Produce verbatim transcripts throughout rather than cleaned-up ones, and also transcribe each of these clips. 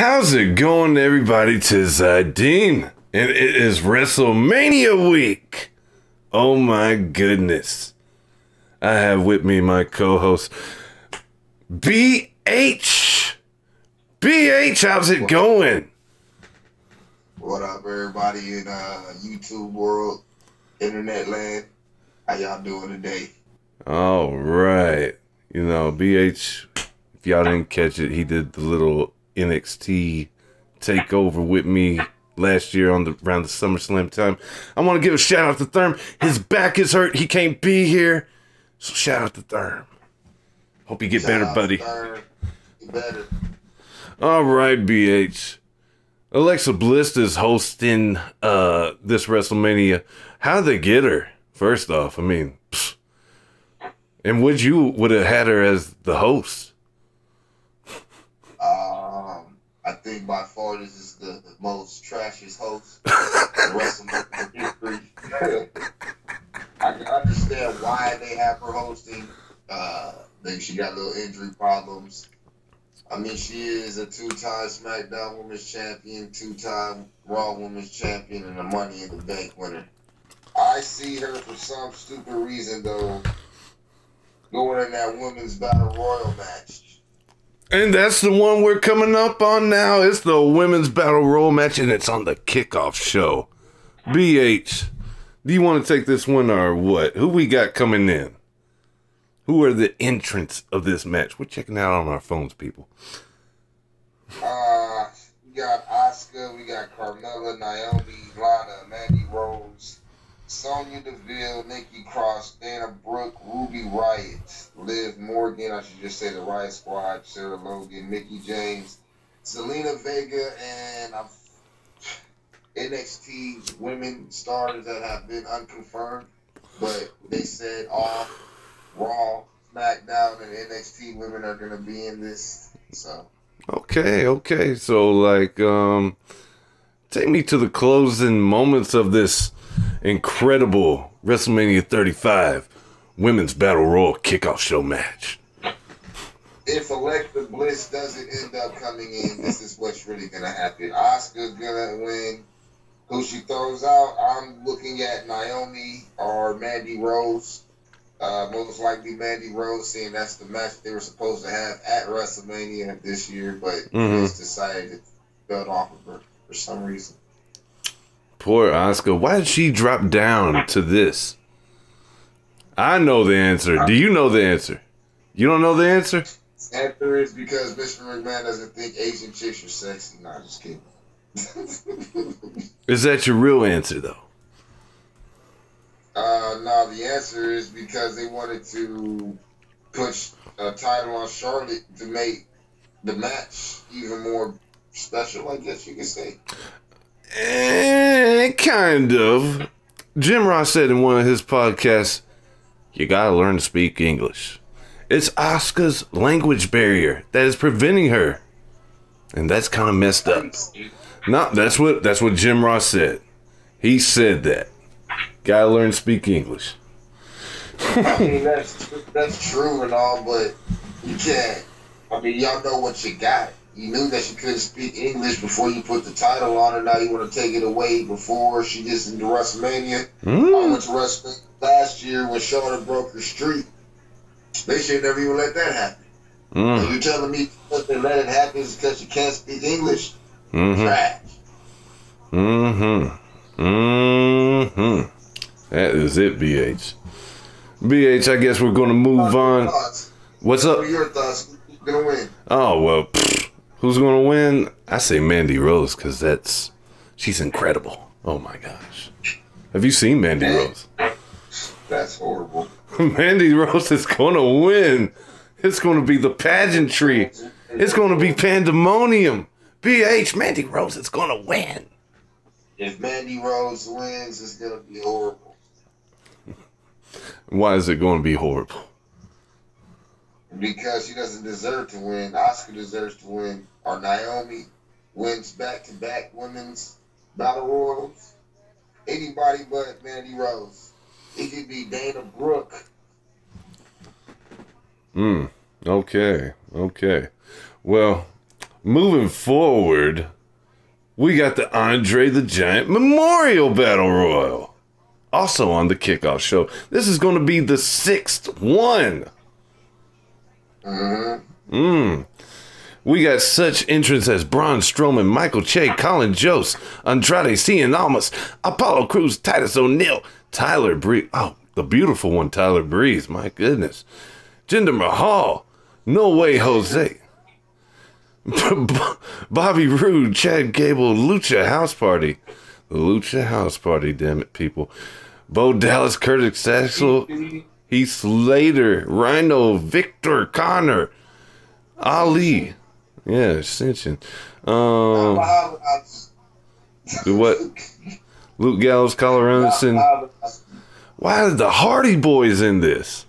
How's it going, everybody? Tis uh, Dean, and it is WrestleMania week. Oh my goodness. I have with me my co-host, B H. B H, how's it going? What up, everybody in uh, YouTube world, internet land? How y'all doing today? All right. You know, B H, if y'all didn't catch it, he did the little N X T takeover with me last year on the around the SummerSlam time. I want to give a shout out to Therm. His back is hurt. He can't be here. So shout out to Therm. Hope you get shout better, buddy. Get better. All right, B H. Alexa Bliss is hosting uh, this WrestleMania. How'd they get her? First off, I mean, pfft. And would you would have had her as the host? Um, I think by far this is the, the most trashiest host in WrestleMania history. I can understand why they have her hosting. Uh, I think she got little injury problems. I mean, she is a two-time SmackDown Women's Champion, two-time Raw Women's Champion, and a Money in the Bank winner. I see her for some stupid reason, though, going in that Women's Battle Royal match. And that's the one we're coming up on now. It's the Women's Battle Royal match, and it's on the kickoff show. B H, do you want to take this one or what? Who we got coming in? Who are the entrants of this match? We're checking out on our phones, people. Uh, we got Asuka, we got Carmella, Naomi, Lana, Mandy Rose, Sonia Deville, Nikki Cross, Dana Brooke, Ruby Riott, Liv Morgan, I should just say the Riot Squad, Sarah Logan, Mickie James, Zelina Vega, and I'm, N X T women stars that have been unconfirmed, but they said all Raw, SmackDown, and N X T women are going to be in this. So Okay, okay. So, like, um, take me to the closing moments of this incredible WrestleMania thirty-five Women's Battle Royal kickoff show match. If Alexa Bliss doesn't end up coming in, this is what's really going to happen. Asuka's going to win. Who she throws out, I'm looking at Naomi or Mandy Rose. Uh, most likely Mandy Rose, seeing that's the match they were supposed to have at WrestleMania this year, but mm-hmm. just decided to build off of her for some reason. Poor Asuka. Why did she drop down to this? I know the answer. Do you know the answer? You don't know the answer? The answer is because Mister McMahon doesn't think Asian chicks are sexy. No, I'm just kidding. Is that your real answer, though? Uh, no, the answer is because they wanted to push a title on Charlotte to make the match even more special, I guess you could say. Eh, kind of. Jim Ross said in one of his podcasts, you gotta learn to speak English. It's Asuka's language barrier that is preventing her. And that's kind of messed up. No, that's what that's what Jim Ross said. He said that. Gotta learn to speak English. I mean, that's, that's true and all, but you can't. I mean, y'all know what you got. You knew that she couldn't speak English before you put the title on her. Now you want to take it away before she gets into WrestleMania. Mm. I went to WrestleMania last year when Charlotte broke her streak. They should never even let that happen. Mm. So you telling me that they let it happen is because you can't speak English? Mm-hmm. Trash. Mm-hmm. Mm-hmm. That is it, B H. B H, I guess we're going to move on. Thoughts? What's up? What are your thoughts? Who's going to win? Oh, well, pfft. Who's going to win? I say Mandy Rose because that's she's incredible. Oh, my gosh. Have you seen Mandy Man, Rose? That's horrible. Mandy Rose is going to win. It's going to be the pageantry. It's going to be pandemonium. B H, Mandy Rose is going to win. If Mandy Rose wins, it's going to be horrible. Why is it going to be horrible? Because she doesn't deserve to win. Asuka deserves to win. Or Naomi wins back-to-back women's battle royals. Anybody but Mandy Rose. It could be Dana Brooke. Hmm. Okay. Okay. Well, Moving forward, we got the Andre the Giant Memorial Battle Royal, also on the kickoff show. This is going to be the sixth one. Mm. We got such entrants as Braun Strowman, Michael Che, Colin Jost, Andrade Cien Almas, Apollo Crews, Titus O'Neil, Tyler Breeze. Oh, the beautiful one, Tyler Breeze. My goodness. Jinder Mahal. No Way Jose. Bobby Roode, Chad Gable, Lucha House Party. Lucha House Party, damn it, people. Bo Dallas, Curtis Axel, Heath Slater, Rhino, Victor Connor, Ali. Yeah, Ascension. Um, what? Luke Gallows, Kyle Robinson. Why are the Hardy Boys in this?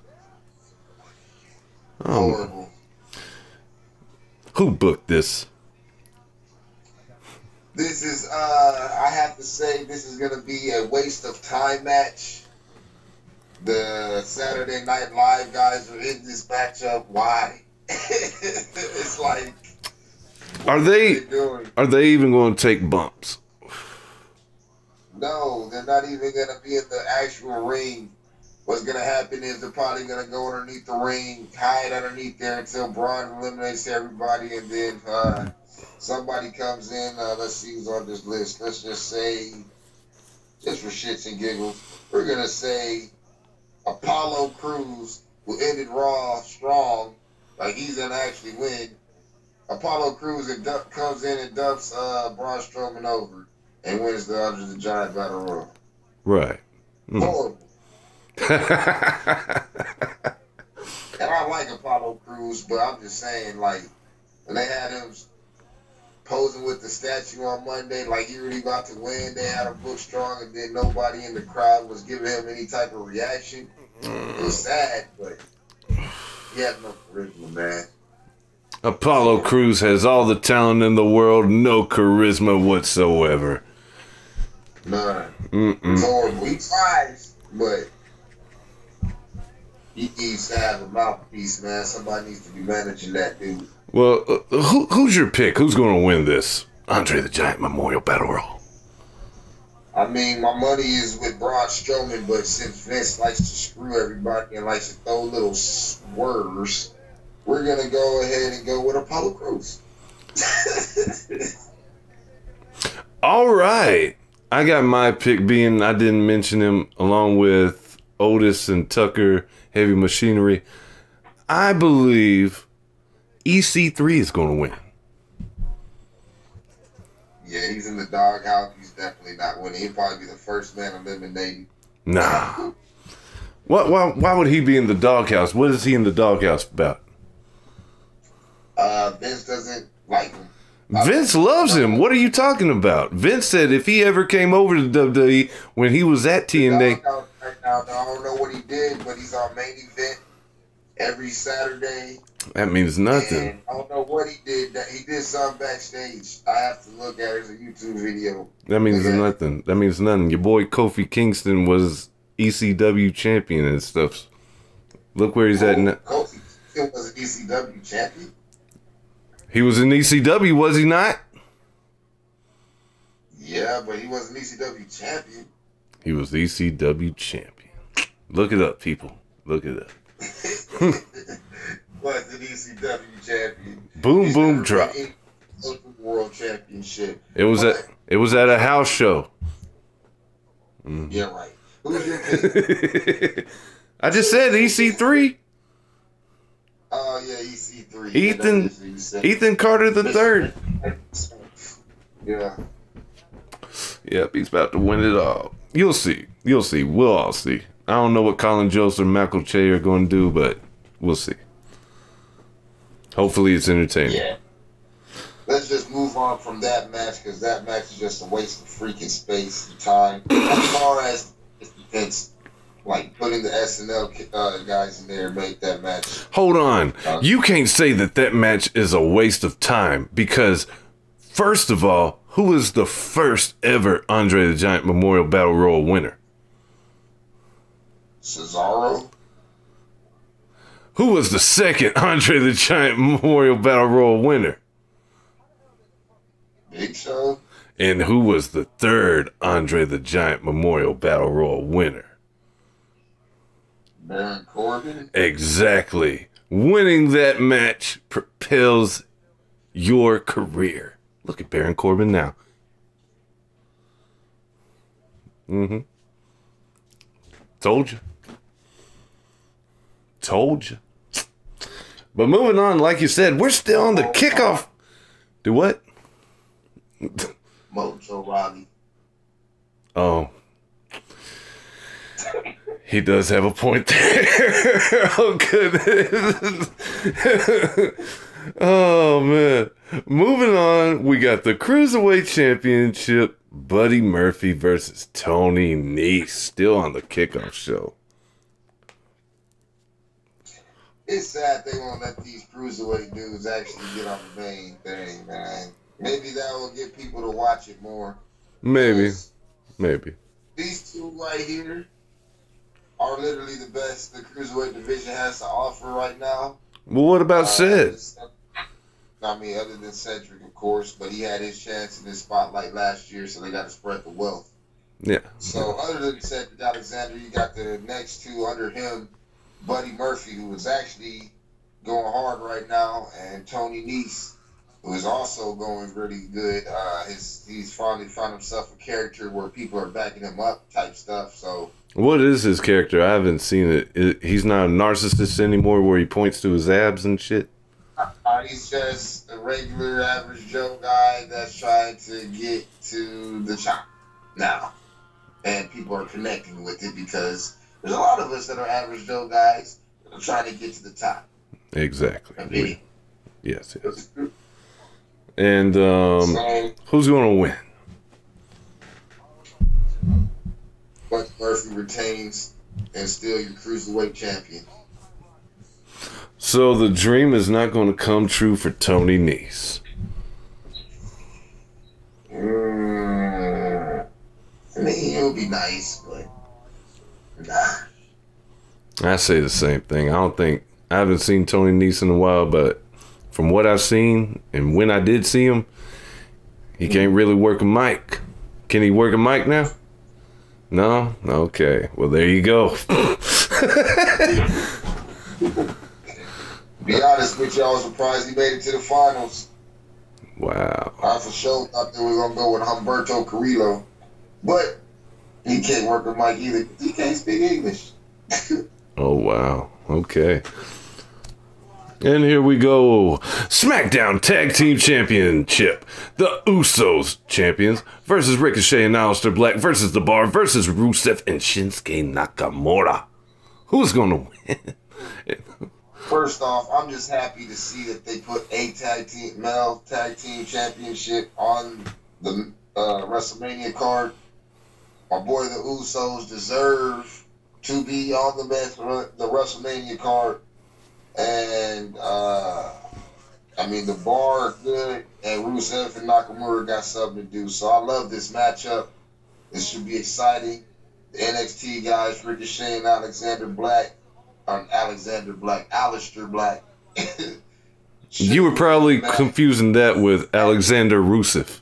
Oh. Who booked this? This is, uh, I have to say, this is going to be a waste of time match. The Saturday Night Live guys are in this matchup. Why? It's like, are they, they doing? Are they even going to take bumps? No, they're not even going to be in the actual ring. What's going to happen is they're probably going to go underneath the ring, hide underneath there until Braun eliminates everybody, and then uh, somebody comes in. Uh, let's see who's on this list. Let's just say, just for shits and giggles, we're going to say Apollo Crews, who ended Raw strong, like he's going to actually win. Apollo Crews comes in and dumps uh, Braun Strowman over and wins the Under the Giant Battle Royal. Right. Mm. Horrible. And I like Apollo Crews, but I'm just saying, like, when they had him posing with the statue on Monday, like, he really about to win. They had him booked strong, and then nobody in the crowd was giving him any type of reaction. Mm. It was sad, but he had no charisma, man. Apollo Crews has all the talent in the world, no charisma whatsoever. None. Mm-mm. Horrible. He tries, but he needs to have a mouthpiece, man. Somebody needs to be managing that dude. Well, uh, who, who's your pick? Who's going to win this Andre the Giant Memorial Battle Royal? I mean, my money is with Braun Strowman, but since Vince likes to screw everybody and likes to throw little swerves, we're going to go ahead and go with Apollo Crews. All right. I got my pick being, I didn't mention him, along with Otis and Tucker, Heavy Machinery. I believe E C three is going to win. Yeah, he's in the doghouse. He's definitely not winning. He'll probably be the first man eliminated. Nah. What? Why, why would he be in the doghouse? What is he in the doghouse about? Uh, Vince doesn't like him. Vince loves him. What are you talking about? Vince said if he ever came over to W W E when he was at T N A. Right now, I don't know what he did, but he's on main event every Saturday. That means nothing. And I don't know what he did. He did something backstage. I have to look at it as a YouTube video. That means yeah. nothing. That means nothing. Your boy Kofi Kingston was E C W champion and stuff. Look where he's oh, at now. Kofi Kingston was an E C W champion. He was in E C W, was he not? Yeah, but he was an E C W champion. He was the E C W champion. Look it up, people. Look it up. Was the E C W champion. Boom, He's boom, drop. World championship. It was but, at it was at a house show. Mm. Yeah, right. Who's your pick? I just said E C three. Oh uh, yeah, E C three. Ethan Ethan Carter the third. Yeah. Yep, he's about to win it all. You'll see. You'll see. We'll all see. I don't know what Colin Jost or Michael Che are going to do, but we'll see. Hopefully, it's entertaining. Yeah. Let's just move on from that match because that match is just a waste of freaking space and time. As far as it's like putting the S N L uh, guys in there make that match. Hold on. Uh, you can't say that that match is a waste of time because, first of all, who was the first ever Andre the Giant Memorial Battle Royal winner? Cesaro. Who was the second Andre the Giant Memorial Battle Royal winner? Big Show. And who was the third Andre the Giant Memorial Battle Royal winner? Baron Corbin. Exactly. Winning that match propels your career. Look at Baron Corbin now. Mm-hmm. Told you. Told you. But moving on, like you said, we're still on the kickoff. Do what? Mojo Rawley. Oh. He does have a point there. Oh, goodness. Oh, man. Moving on, we got the Cruiserweight Championship, Buddy Murphy versus Tony Nese, still on the kickoff show. It's sad they won't let these Cruiserweight dudes actually get on the main thing, man. Maybe that will get people to watch it more. Maybe. Maybe. These two right here are literally the best the Cruiserweight division has to offer right now. Well, what about uh, Ced? I mean, other than Cedric, of course, but he had his chance in his spotlight last year, so they got to spread the wealth. Yeah. So, other than Cedric Alexander, you got the next two under him, Buddy Murphy, who is actually going hard right now, and Tony Nese, who is also going really good. Uh, his, he's finally found himself a character where people are backing him up type stuff, so... What is his character? I haven't seen it. He's not a narcissist anymore where he points to his abs and shit? Uh, he's just a regular average Joe guy that's trying to get to the top now. And people are connecting with it because there's a lot of us that are average Joe guys that are trying to get to the top. Exactly. I mean, we, yes, yes. And um, so, who's going to win? Buddy Murphy retains and still your Cruiserweight champion. So the dream is not going to come true for Tony Nese. Mm, I mean, it'll be nice, but nah. I say the same thing. I don't think I haven't seen Tony Nese in a while, but from what I've seen and when I did see him, he can't really work a mic. Can he work a mic now? No? Okay. Well, there you go. Be honest with you, I was surprised he made it to the finals. Wow. I for sure thought they were going to go with Humberto Carrillo. But he can't work with Mike either. He can't speak English. Oh, wow. Okay. And here we go. SmackDown Tag Team Championship. The Usos champions versus Ricochet and Aleister Black versus The Bar versus Rusev and Shinsuke Nakamura. Who's going to win? First off, I'm just happy to see that they put a tag team, male tag team championship on the uh, WrestleMania card. My boy, the Usos deserve to be on the, the WrestleMania card. And, uh, I mean, The Bar good, and Rusev and Nakamura got something to do. So I love this matchup. This should be exciting. The N X T guys, Ricochet and Alexander Black, um, Alexander Black, Aleister Black. You were probably confusing that with Alexander Rusev.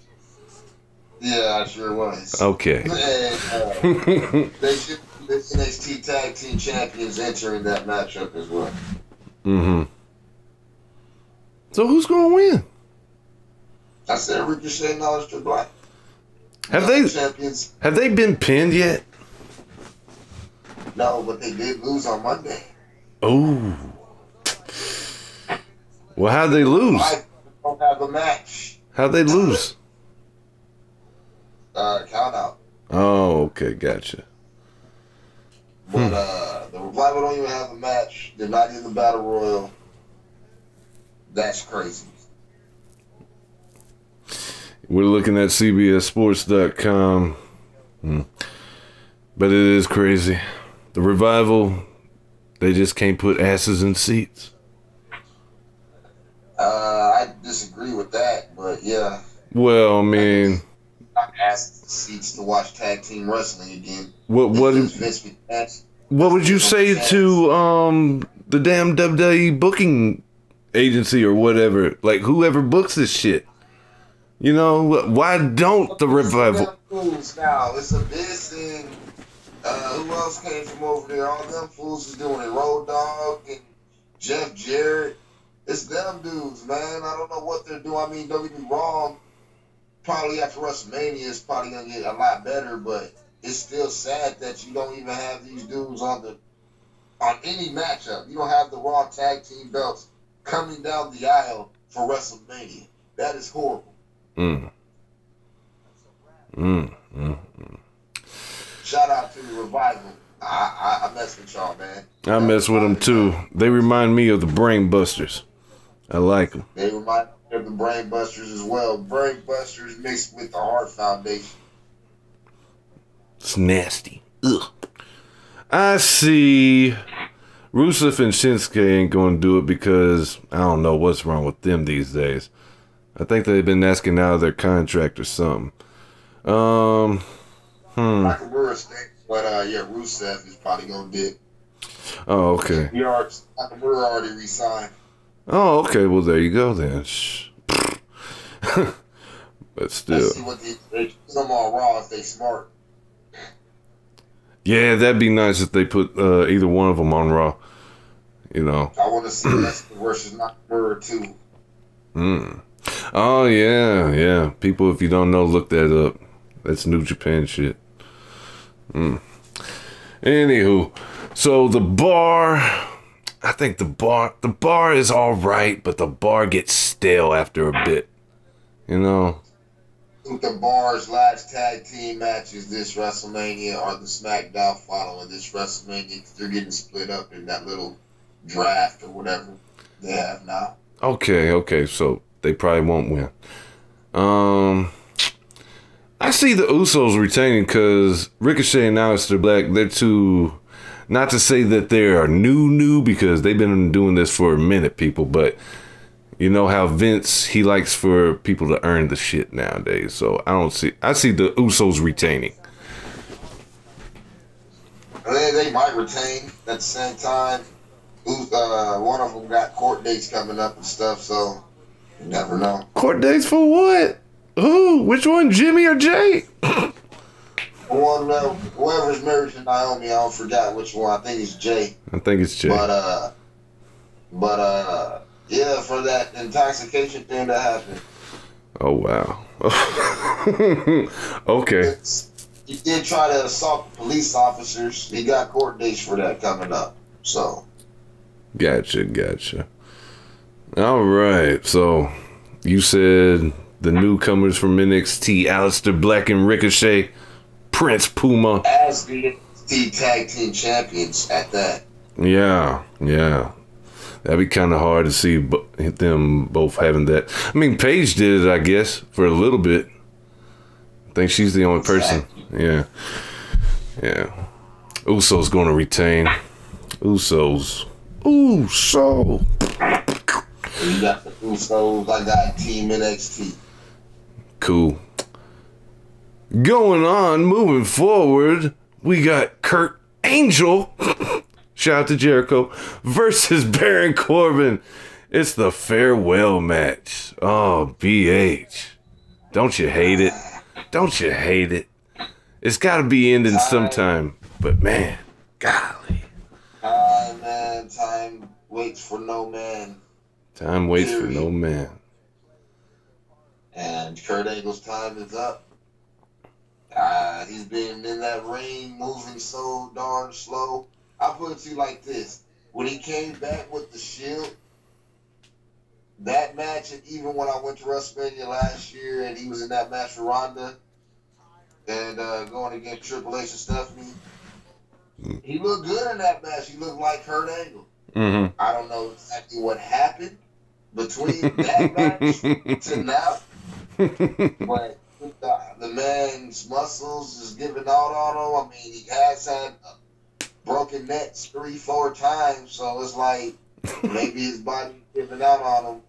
Yeah, I sure was. Okay. And, uh, they should be the N X T Tag Team Champions entering that matchup as well. Mm-hmm. So who's gonna win? I said Ricochet and Aleister Black. Have they champions? Have they been pinned yet? No, but they did lose on Monday. Oh. Well, how'd they lose? I don't have a match. How'd they lose? Uh, count out. Oh, okay, gotcha. But uh, the Revival don't even have a match. They're not in the Battle Royal. That's crazy. We're looking at C B S sports dot com. Mm. But it is crazy. The Revival, they just can't put asses in seats. Uh, I disagree with that, but yeah. Well, I mean... I'm asking seats to watch tag team wrestling again. What what Vince, What would you say to um the damn W W E booking agency or whatever? Like whoever books this shit, You know, why don't the Revival? Fools now. It's Abyss and uh, who else came from over there? All them fools is doing it. Road Dogg and Jeff Jarrett. It's them dudes, man. I don't know what they're doing. I mean, don't get me wrong. Probably after WrestleMania, it's probably going to get a lot better, but it's still sad that you don't even have these dudes on the on any matchup. You don't have the Raw Tag Team belts coming down the aisle for WrestleMania. That is horrible. Mm. Mm, mm, mm. Shout out to the Revival. I, I, I mess with y'all, man. I mess with them too. They remind me of the Brain Busters. I like them. They remind me of the Brain Busters as well. Brain Busters mixed with the Heart Foundation. It's nasty. Ugh. I see Rusev and Shinsuke ain't gonna do it because I don't know what's wrong with them these days. I think they've been asking out of their contract or something. Um, hmm. Nakamura's thing, but uh, yeah, Rusev is probably gonna dip. Oh, okay. We are Nakamura already resigned. Oh, okay. Well, there you go then. But still, I see what they, they put them all Raw if they smart. Yeah, that'd be nice if they put uh, either one of them on Raw. You know. I want to see that's the worst Nakamura too. Hmm. Oh, yeah, yeah. People, if you don't know, look that up. That's New Japan shit. Mm. Anywho, so the Bar, I think the bar, the bar is all right, but the Bar gets stale after a bit. You know? I think the Bar's last tag team matches this WrestleMania are the SmackDown following this WrestleMania. They're getting split up in that little draft or whatever they have now. Okay, okay, so they probably won't win. Um, I see the Usos retaining because Ricochet and Aleister Black, they're too, not to say that they are new, new, because they've been doing this for a minute, people, but you know how Vince, he likes for people to earn the shit nowadays. So I don't see, I see the Usos retaining. They, they might retain at the same time. Uh, one of them got court dates coming up and stuff, so you never know. Court dates for what? Who? Which one? Jimmy or Jay? One, uh, whoever's married to Naomi, I don't forget which one. I think it's Jay. I think it's Jay. But uh, but uh, yeah, for that intoxication thing that happened. Oh wow. Okay. It's, he did try to assault police officers. He got court dates for that coming up. So. Gotcha, gotcha. All right, so you said the newcomers from N X T, Aleister Black and Ricochet, Prince Puma. As the N X T Tag Team Champions at that. Yeah, yeah. That'd be kind of hard to see bo them both having that. I mean, Paige did it, I guess, for a little bit. I think she's the only person. Exactly. Yeah. Yeah. Usos going to retain. Usos. Ooh, so you got the Usos, I got Team N X T. Cool. Going on, moving forward, we got Kurt Angle, shout out to Jericho, versus Baron Corbin. It's the farewell match. Oh, B H. Don't you hate it? Don't you hate it? It's got to be ending sometime, but man, golly. Uh, man, time waits for no man. Time waits Period. for no man. And Kurt Angle's time is up. Uh, he's been in that ring, moving so darn slow. I'll put it to you like this. When he came back with the Shield, that match, and even when I went to WrestleMania last year and he was in that match for Ronda and uh, going against Triple H and Stephanie, he looked good in that match. He looked like Kurt Angle. Mm-hmm. I don't know exactly what happened between that match to now, but the, the man's muscles is giving out on him. I mean, he has had broken necks three, four times, so it's like maybe his body giving out on him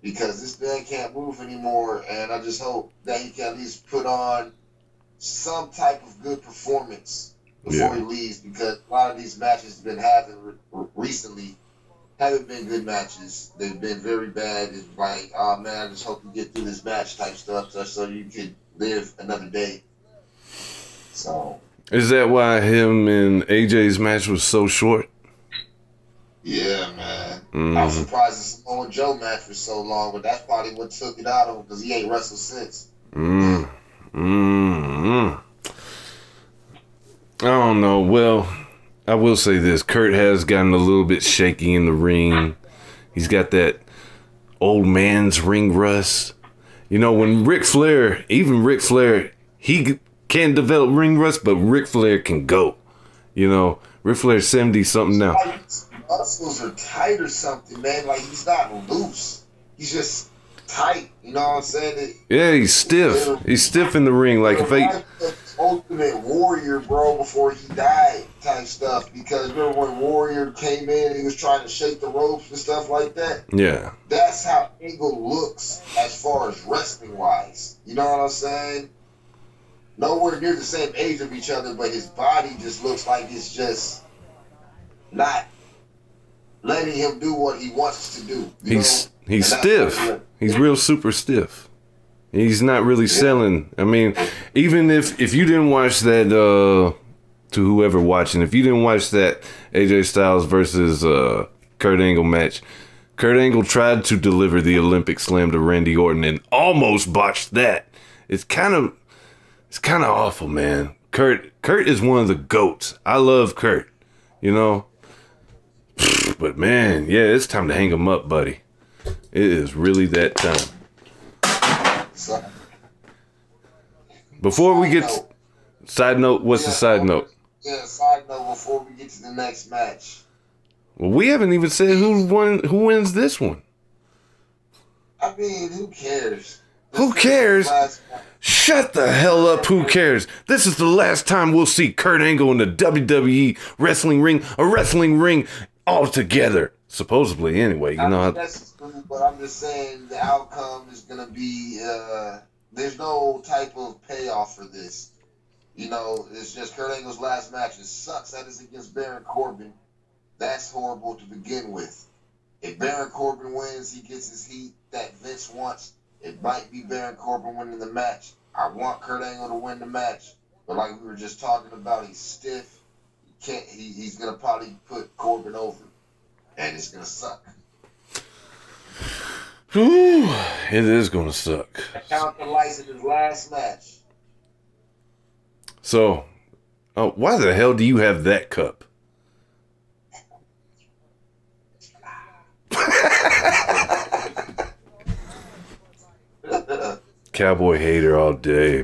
because this man can't move anymore. And I just hope that he can at least put on some type of good performance before yeah. he leaves, because a lot of these matches have been happening re recently haven't been good matches. They've been very bad. It's like, oh man, I just hope you get through this match type stuff so you can live another day. So. Is that why him and A J's match was so short? Yeah, man. Mm. I was surprised the Samoa Joe match was so long, but that's probably what took it out of him because he ain't wrestled since. Mm. Mm. I don't know. Well, I will say this. Kurt has gotten a little bit shaky in the ring. He's got that old man's ring rust. You know, when Ric Flair, even Ric Flair, he can develop ring rust, but Ric Flair can go. You know, Ric Flair's seventy something now. Muscles are tight or something, man. Like, he's not loose. He's just tight. You know what I'm saying? It, yeah, he's stiff. It, he's stiff in the ring. Like, if I... Ultimate Warrior, bro, before he died type stuff. Because remember when Warrior came in and he was trying to shake the ropes and stuff like that? Yeah. That's how Angle looks as far as wrestling-wise. You know what I'm saying? Nowhere near the same age of each other, but his body just looks like it's just not letting him do what he wants to do. He's know? He's and stiff. He's real super stiff. He's not really selling. I mean, even if, if you didn't watch that, uh, to whoever watching, if you didn't watch that A J Styles versus uh, Kurt Angle match, Kurt Angle tried to deliver the Olympic slam to Randy Orton and almost botched that. It's kind of, it's kind of awful, man. Kurt, Kurt is one of the GOATs. I love Kurt, you know, but man, yeah, it's time to hang him up, buddy. It is really that time. Before we get to, side note, what's the side note? Yeah, side note before we get to the next match. Well, we haven't even said who won. Who wins this one? I mean, who cares? Who cares? Shut the hell up, who cares? This is the last time we'll see Kurt Angle in the W W E wrestling ring, a wrestling ring all together. Supposedly, anyway, you I know. Mean, that's true, but I'm just saying the outcome is gonna be. Uh, there's no type of payoff for this. You know, it's just Kurt Angle's last match. It sucks that it's against Baron Corbin. That's horrible to begin with. If Baron Corbin wins, he gets his heat that Vince wants. It might be Baron Corbin winning the match. I want Kurt Angle to win the match, but like we were just talking about, he's stiff. He can't. He, he's gonna probably put Corbin over. And it's going to suck. Ooh, it is going to suck. I count the lights in his last match. So, oh, why the hell do you have that cup? Cowboy hater all day.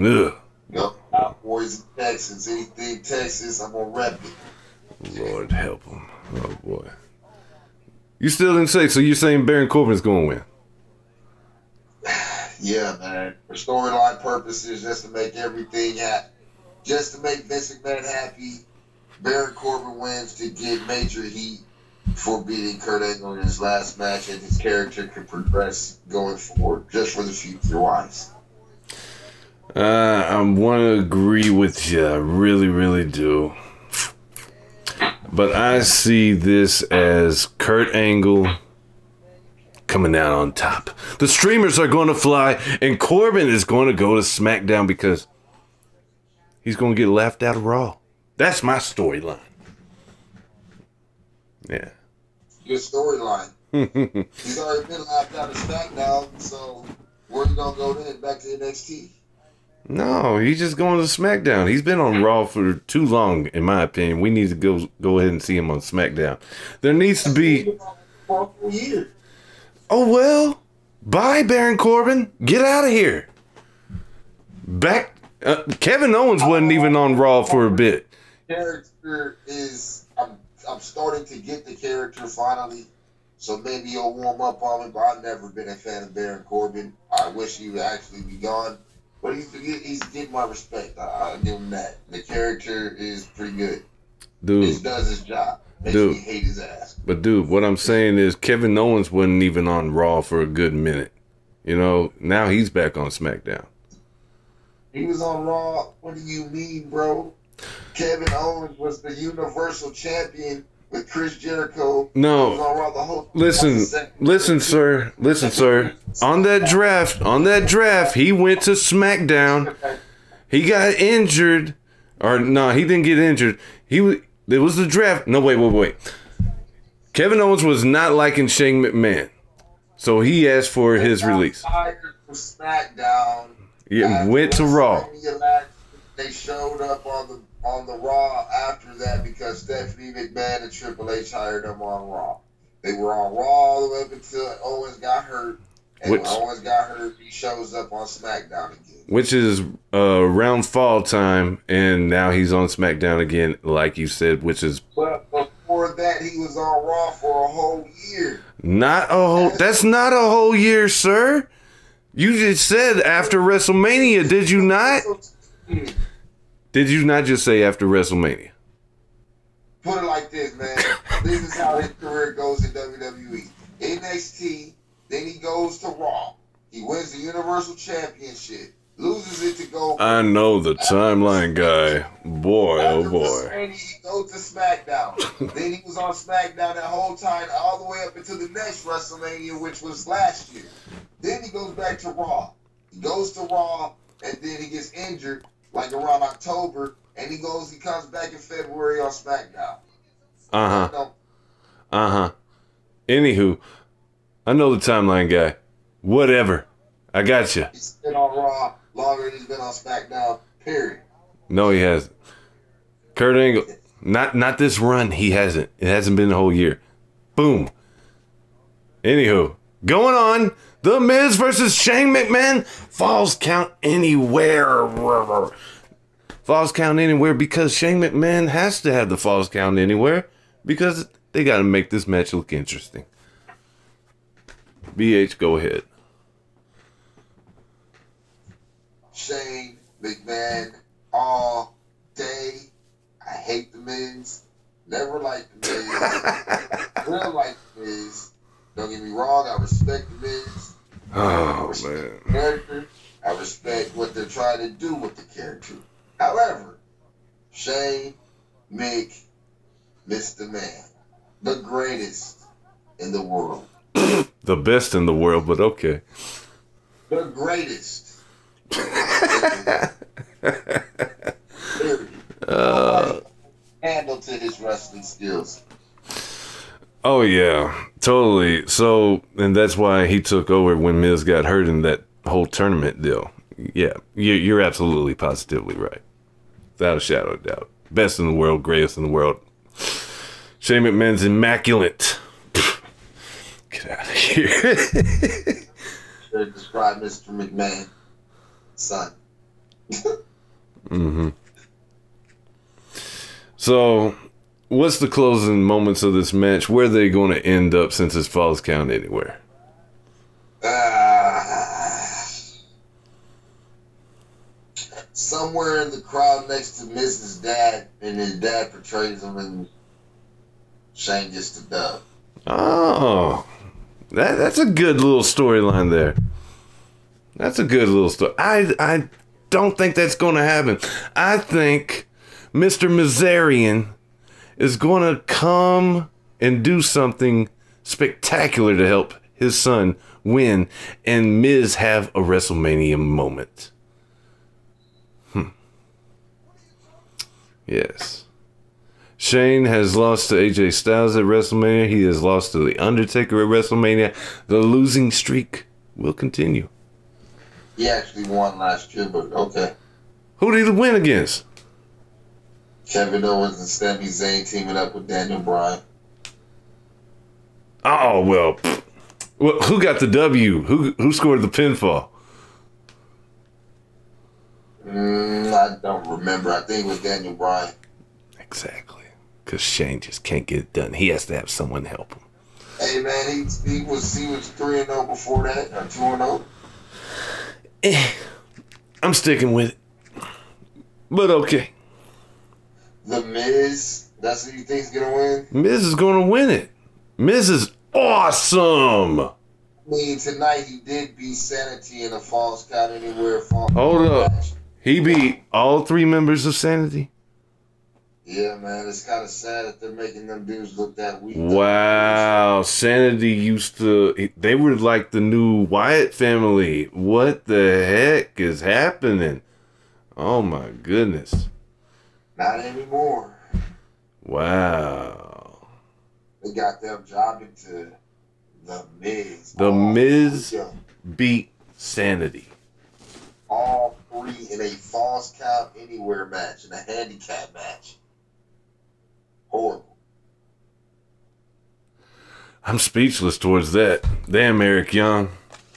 Ugh. Nope. Cowboys and Texans. Anything Texas, I'm going to rep it. Lord help him. Oh, boy. You still didn't say, so you're saying Baron Corbin's going to win? Yeah, man. For storyline purposes, just to make everything happen. Just to make Vince McMahon happy, Baron Corbin wins to get major heat for beating Kurt Angle in his last match, and his character can progress going forward, just for the future-wise. Uh, I want to agree with you. I really, really do. But I see this as Kurt Angle coming out on top. The streamers are going to fly, and Corbin is going to go to SmackDown because he's going to get laughed out of Raw. That's my storyline. Yeah. Your storyline. He's already been laughed out of SmackDown, so where you going to go then? Back to N X T? No, he's just going to SmackDown. He's been on Raw for too long, in my opinion. We need to go go ahead and see him on SmackDown. There needs to be... Oh, well. Bye, Baron Corbin. Get out of here. Back... Uh, Kevin Owens wasn't even on Raw for a bit. Character is... I'm, I'm starting to get the character finally, so maybe you'll warm up on me, but I've never been a fan of Baron Corbin. I wish he would actually be gone. But he's, he's getting my respect. I, I give him that. The character is pretty good. Dude. He does his job. Makes dude. me hate his ass. But, dude, what I'm saying is Kevin Owens wasn't even on Raw for a good minute. You know, now he's back on SmackDown. He was on Raw. What do you mean, bro? Kevin Owens was the Universal Champion with Chris Jericho. No. The whole listen, listen, sir. Listen, sir. On that draft, on that draft, he went to SmackDown. He got injured. Or, no, nah, he didn't get injured. He was, it was the draft. No, wait, wait, wait. Kevin Owens was not liking Shane McMahon. So he asked for and his release. For SmackDown. Yeah, went to Raw. They showed up on the on the Raw after that because Stephanie McMahon and Triple H hired them on Raw. They were on Raw all the way up until Owens got hurt. And which, when Owens got hurt, he shows up on SmackDown again. Which is uh, around fall time, and now he's on SmackDown again, like you said, which is... But before that, he was on Raw for a whole year. Not a whole... That's not a whole year, sir. You just said after WrestleMania, did you not? Did you not just say after WrestleMania? Put it like this, man. This is how his career goes in W W E. N X T, then he goes to Raw. He wins the Universal Championship. Loses it to Goldberg. I know the timeline guy. Boy, oh boy. He goes to SmackDown. Then he was on SmackDown that whole time, all the way up until the next WrestleMania, which was last year. Then he goes back to Raw. He goes to Raw, and then he gets injured. Like around October, and he goes, he comes back in February on SmackDown. Uh huh. Uh huh. Anywho, I know the timeline guy. Whatever. I got you. He's been on Raw longer than he's been on SmackDown, period. No, he hasn't. Kurt Angle, not, not this run, he hasn't. It hasn't been the whole year. Boom. Anywho, going on. The Miz versus Shane McMahon. Falls count anywhere. Falls count anywhere because Shane McMahon has to have the falls count anywhere because they got to make this match look interesting. B H, go ahead. Shane McMahon all day. I hate the Miz. Never liked the Miz. Never liked the Miz. Don't get me wrong, I respect the Miz. Oh, I man. The character. I respect what they're trying to do with the character. However, Shane Mick, Mister Man, the greatest in the world. The best in the world, but okay. The greatest. uh, handle to his wrestling skills. Oh, yeah, totally. So, and that's why he took over when Miz got hurt in that whole tournament deal. Yeah, you're absolutely positively right. Without a shadow of a doubt. Best in the world, greatest in the world. Shane McMahon's immaculate. Get out of here. They describe Mister McMahon, son. Mm-hmm. So... what's the closing moments of this match? Where are they going to end up since it falls count anywhere? Uh, somewhere in the crowd next to Miz's dad, and his dad portrays him, and Shane gets the dub. Oh, that that's a good little storyline there. That's a good little story. I I don't think that's going to happen. I think Mister Mizarian is going to come and do something spectacular to help his son win and Miz have a WrestleMania moment. Hmm. Yes. Shane has lost to A J Styles at WrestleMania. He has lost to The Undertaker at WrestleMania. The losing streak will continue. He actually won last year, but okay. Who did he win against? Kevin Owens and Sami Zayn teaming up with Daniel Bryan. Oh, well, well, who got the W? Who who scored the pinfall? Mm, I don't remember. I think it was Daniel Bryan. Exactly. Because Shane just can't get it done. He has to have someone help him. Hey, man, he, he was he was three and oh before that, or two and oh. Eh, I'm sticking with it. But okay. The Miz, that's what you think is going to win? Miz is going to win it. Miz is awesome. I mean, tonight he did beat Sanity in a falls count anywhere. Falls Hold up. Match. He beat all three members of Sanity? Yeah, man, it's kind of sad that they're making them dudes look that weak. Wow, Sanity used to... They were like the new Wyatt family. What the heck is happening? Oh, my goodness. Not anymore. Wow. They got them jobbing to The Miz. The Miz beat Sanity. All three in a false count anywhere match, in a handicap match. Horrible. I'm speechless towards that. Damn Eric Young.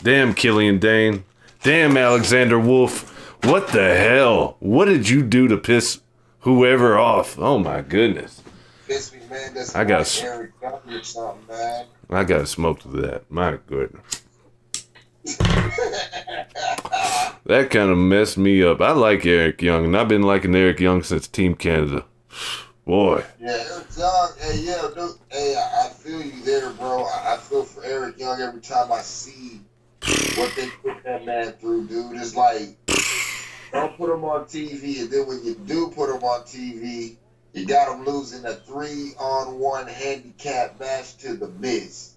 Damn Killian Dane. Damn Alexander Wolf. What the hell? What did you do to piss whoever off? Oh my goodness. Piss me, man. That's I got like Eric Young or something, man. I got smoked with that. My goodness. That kind of messed me up. I like Eric Young, and I've been liking Eric Young since Team Canada. Boy. Yeah, Eric Young. Hey, yeah, dude, hey, I feel you there, bro. I feel for Eric Young every time I see what they put that man through, dude. It's like, don't put him on T V, and then when you do put him on T V, you got him losing a three on one handicap match to The Miz.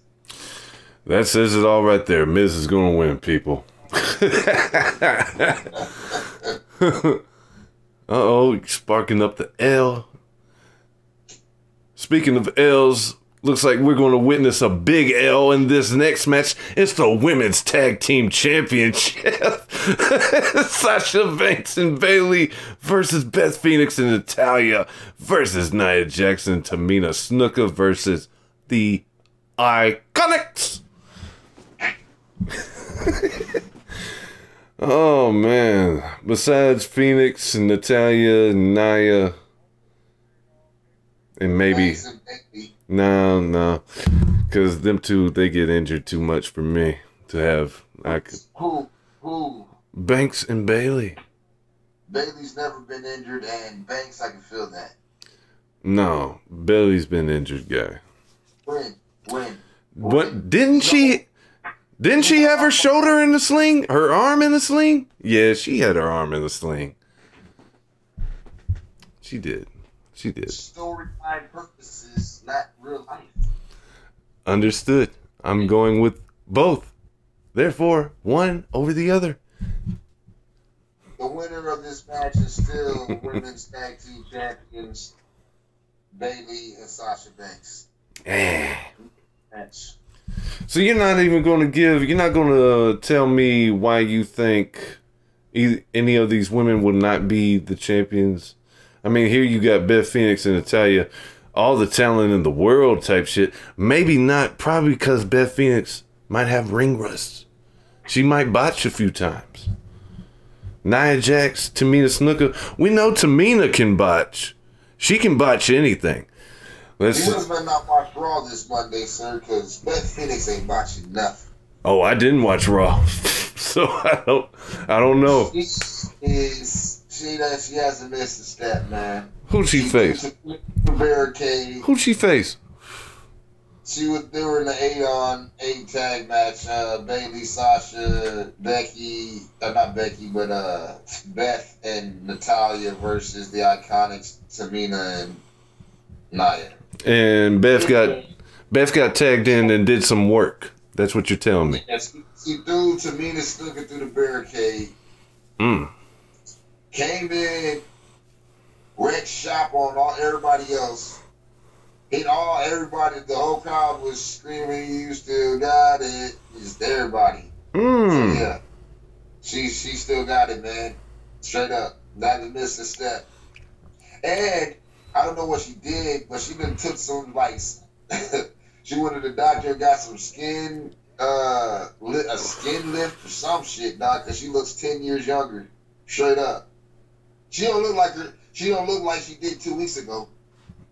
That says it all right there. Miz is going to win, people. Uh-oh, sparking up the L. Speaking of L's, looks like we're going to witness a big L in this next match. It's the Women's Tag Team Championship. Sasha Banks and Bayley versus Beth Phoenix and Natalya versus Nia Jackson and Tamina Snuka versus the Iconics. Oh, man. Besides Phoenix and Natalya and Nia... And maybe, no, no, because them two, they get injured too much for me to have. I could. Who? Who? Banks and Bayley. Bayley's never been injured, and Banks, I can feel that. No, Bayley's been injured, guy. When? When? when? But didn't she? Didn't she have her shoulder in the sling? Her arm in the sling? Yeah, she had her arm in the sling. She did. She did. Storyline purposes, not real life. Understood. I'm going with both. Therefore, one over the other. The winner of this match is still Women's Tag Team Champions Bayley and Sasha Banks. Match. So you're not even going to give. You're not going to tell me why you think any of these women would not be the champions. I mean, here you got Beth Phoenix and Natalya, all the talent in the world type shit. Maybe not, probably because Beth Phoenix might have ring rust. She might botch a few times. Nia Jax, Tamina Snuka. We know Tamina can botch. She can botch anything. Let's you must not watch Raw this Monday, sir, because Beth Phoenix ain't botching nothing. Oh, I didn't watch Raw, so I don't. I don't know. She is. She, that she hasn't missed a step, man. Who'd she, she face? Barricade. Who'd she face? She was doing the eight on eight tag match. Uh, Bayley, Sasha, Becky, uh, not Becky, but uh, Beth and Natalya versus the Iconics, Tamina and Nia. And Beth got Beth got tagged in and did some work. That's what you're telling me. Yes, yeah, she, she threw Tamina stuck it through the barricade. Mm. Came in, wrecked shop on all everybody else. Hit all everybody. The whole crowd was screaming, "You still got it!" Just everybody. Mm. So yeah, she she still got it, man. Straight up, not to miss a step. And I don't know what she did, but she done took some like she went to the doctor and got some skin uh a skin lift or some shit, dog, because she looks ten years younger. Straight up. She don't look like her. She don't look like she did two weeks ago.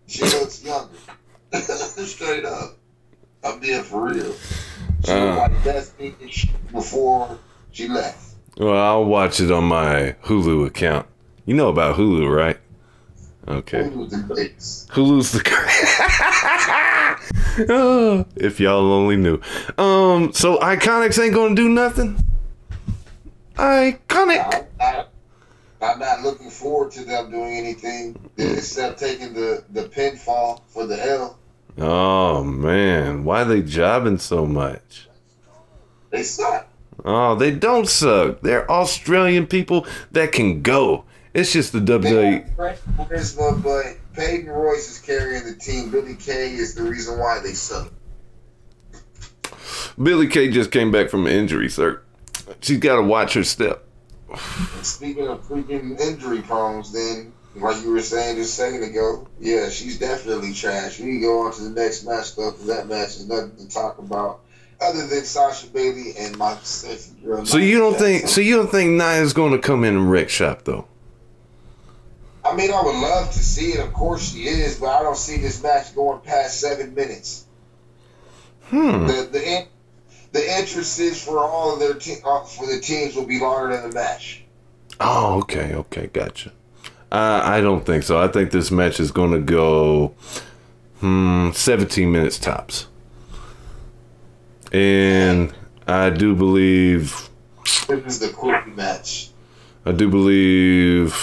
She looks younger. Straight up, I'm being for real. She uh, was like best bitch before she left. Well, I'll watch it on my Hulu account. You know about Hulu, right? Okay. Hulu's the greatest. Hulu's the greatest. Oh, if y'all only knew. Um. So Iconics ain't gonna do nothing. Iconic. I, I, I'm not looking forward to them doing anything except taking the, the pinfall for the L. Oh, man. Why are they jobbing so much? They suck. Oh, they don't suck. They're Australian people that can go. It's just the W W E. But Peyton Royce is carrying the team. Billy Kay is the reason why they suck. Billy Kay just came back from an injury, sir. She's got to watch her step. Speaking of freaking injury problems, then, like you were saying just a second ago, yeah, she's definitely trash. We can go on to the next match, though, because that match is nothing to talk about other than Sasha Bailey and my sexy girl. So you don't think? So you don't think Nia's going to come in and wreck shop, though? I mean, I would love to see it. Of course she is, but I don't see this match going past seven minutes. Hmm. The the. The entrances for all of their te for the teams will be longer than the match. Oh, okay, okay, gotcha. Uh, I don't think so. I think this match is going to go hmm, seventeen minutes tops. And I do believe this is the quick match. I do believe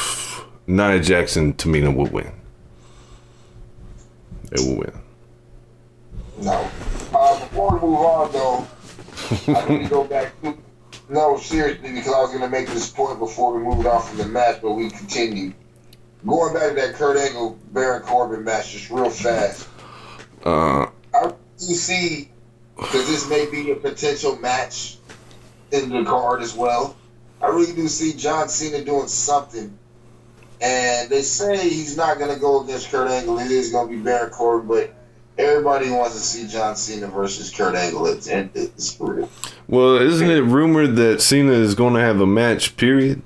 Nia Jackson Tamina will win. They will win. No. Uh, before we move on, though. I need to go back to, no, seriously, because I was going to make this point before we moved on from the match, but we continued. Going back to that Kurt Angle, Baron Corbin match just real fast. Uh, I do see, because this may be a potential match in the card as well, I really do see John Cena doing something. And they say he's not going to go against Kurt Angle. It is going to be Baron Corbin, but everybody wants to see John Cena versus Kurt Angle at the end of this career. Well, isn't it rumored that Cena is going to have a match, period?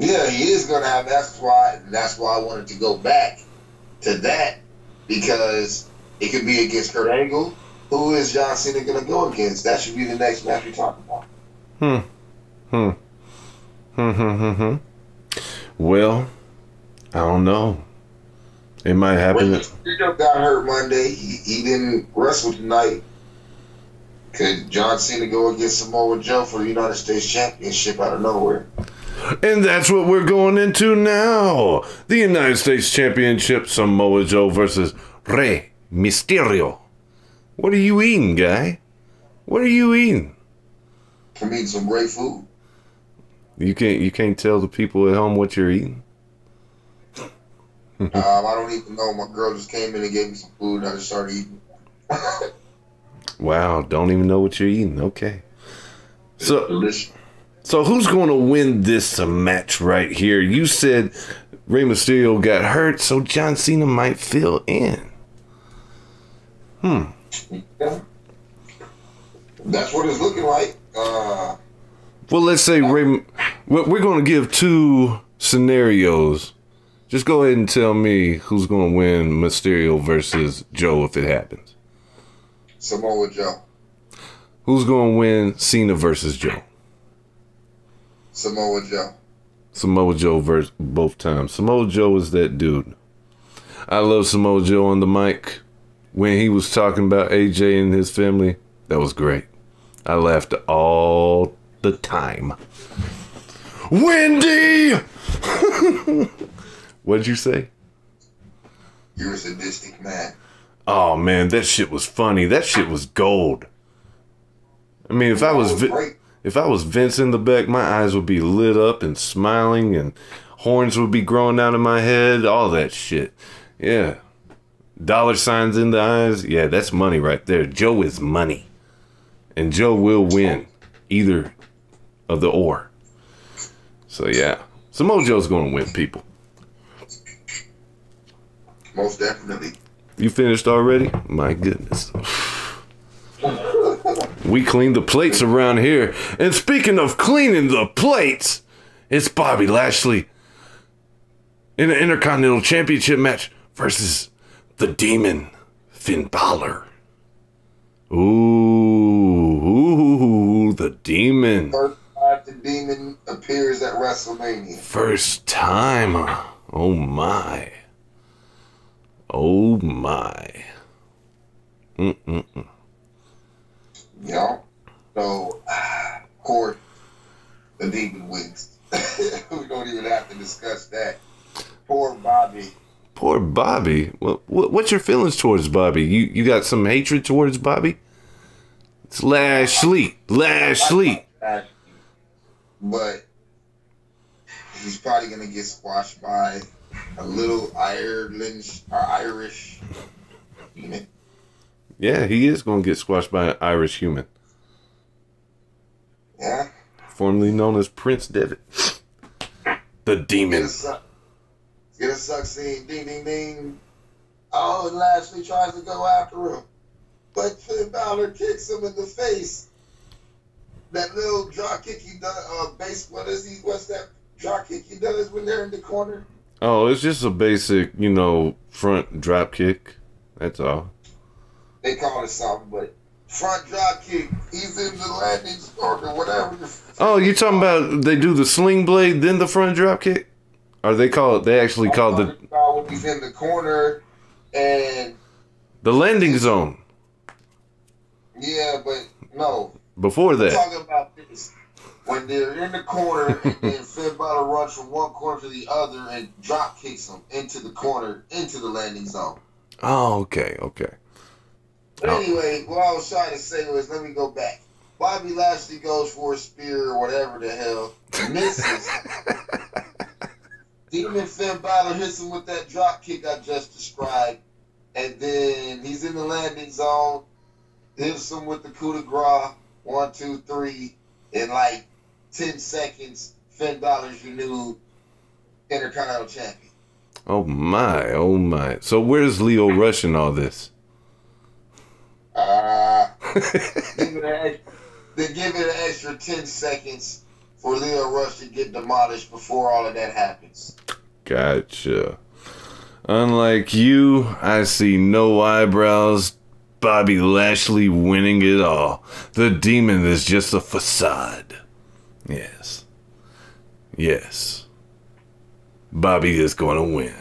Yeah, he is going to have. That's why, that's why I wanted to go back to that, because it could be against Kurt Angle. Who is John Cena going to go against? That should be the next match we talk about. Hmm. Hmm. Hmm, hmm, hmm, hmm. Well, I don't know. It might happen. Rico got hurt Monday. He, he didn't wrestle tonight. Could John Cena go against Samoa Joe for the United States Championship out of nowhere? And that's what we're going into now. The United States Championship, Samoa Joe versus Rey Mysterio. What are you eating, guy? What are you eating? I'm eating some great food. You can't, you can't tell the people at home what you're eating? um, I don't even know. My girl just came in and gave me some food, and I just started eating. Wow, don't even know what you're eating. Okay. So, delicious. So who's going to win this match right here? You said Rey Mysterio got hurt, so John Cena might fill in. Hmm. Yeah. That's what it's looking like. Uh, well, let's say uh, Rey. We're going to give two scenarios. Just go ahead and tell me who's going to win Mysterio versus Joe if it happens. Samoa Joe. Who's going to win Cena versus Joe? Samoa Joe. Samoa Joe versus both times. Samoa Joe is that dude. I love Samoa Joe on the mic. When he was talking about A J and his family, that was great. I laughed all the time. Wendy! What'd you say? You're a sadistic man. Oh, man, that shit was funny. That shit was gold. I mean, if I was if I was Vince in the back, my eyes would be lit up and smiling, and horns would be growing out of my head, all that shit. Yeah. Dollar signs in the eyes. Yeah, that's money right there. Joe is money. And Joe will win either of the or. So, yeah. Samoa Joe's going to win, people. Most definitely. You finished already? My goodness. We clean the plates around here. And speaking of cleaning the plates, it's Bobby Lashley in an Intercontinental Championship match versus the Demon, Finn Balor. Ooh, ooh, the Demon. First time the Demon appears at WrestleMania. First time. Oh, my. Oh my. Mm mm mm. Yeah. So, uh, Court, the Demon wins. We don't even have to discuss that. Poor Bobby. Poor Bobby. Well, what's your feelings towards Bobby? You you got some hatred towards Bobby? It's Lashley. Lashley. But he's probably gonna get squashed by a little Irish or Irish human. Yeah, he is gonna get squashed by an Irish human. Yeah. Formerly known as Prince Devitt, the demon. It's gonna suck, it's gonna suck seeing ding ding ding. Oh, and Lashley tries to go after him, but Finn Balor kicks him in the face. That little draw kick he does, uh, base, what is he, what's that draw kick he does when they're in the corner? Oh, it's just a basic, you know, front drop kick. That's all. They call it something, but front drop kick. He's in the landing spot or whatever. Oh, you're talking about they do the sling blade, then the front drop kick? Or they call it, they actually call the... He's in the corner and... The landing zone. Yeah, but no. Before that, I'm talking about this. When they're in the corner and Finn Balor runs from one corner to the other and drop kicks them into the corner, into the landing zone. Oh, okay, okay. But oh. Anyway, what I was trying to say was, let me go back. Bobby Lashley goes for a spear or whatever the hell, misses. Demon Finn Balor hits him with that drop kick I just described, and then he's in the landing zone, hits him with the coup de grace. One, two, three, in like ten seconds, Finn Balor's your new Intercontinental Champion. Oh my, oh my. So where's Lio Rush in all this? Uh, give it an, they give it an extra ten seconds for Lio Rush to get demolished before all of that happens. Gotcha. Unlike you, I see no eyebrows. Bobby Lashley winning it all. The demon is just a facade. Yes. Yes. Bobby is going to win.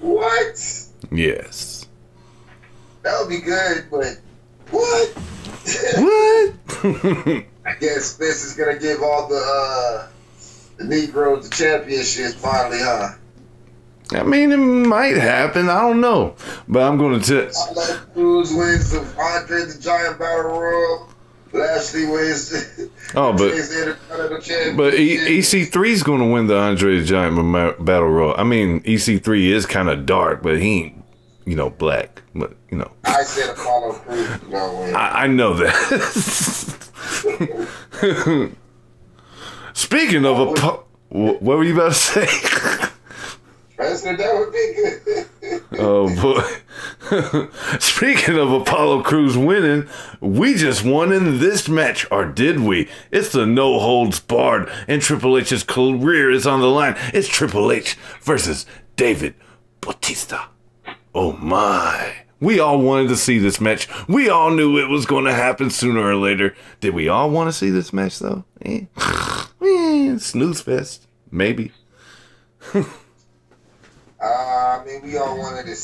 What? Yes. That would be good, but what? What? I guess Vince is going to give all the, uh, the Negroes the championships finally, huh? I mean, it might happen. I don't know. But I'm going to tell... Apollo Crews wins the Andre the Giant Battle Royal. Lashley wins the... Oh, but... But E C three's going to win the Andre the Giant Battle Royal. I mean, E C three is kind of dark, but he ain't, you know, black. But, you know... I said Apollo Crews is going to win. I, I know that. Speaking of... Oh, Apollo, what were you about to say? President, that would be good. Oh, boy. Speaking of Apollo Crews winning, we just won in this match, or did we? It's the no holds barred, and Triple H's career is on the line. It's Triple H versus David Bautista. Oh, my. We all wanted to see this match. We all knew it was going to happen sooner or later. Did we all want to see this match, though? Eh. Eh, snooze fest. Maybe. Uh, I mean, we all wanted to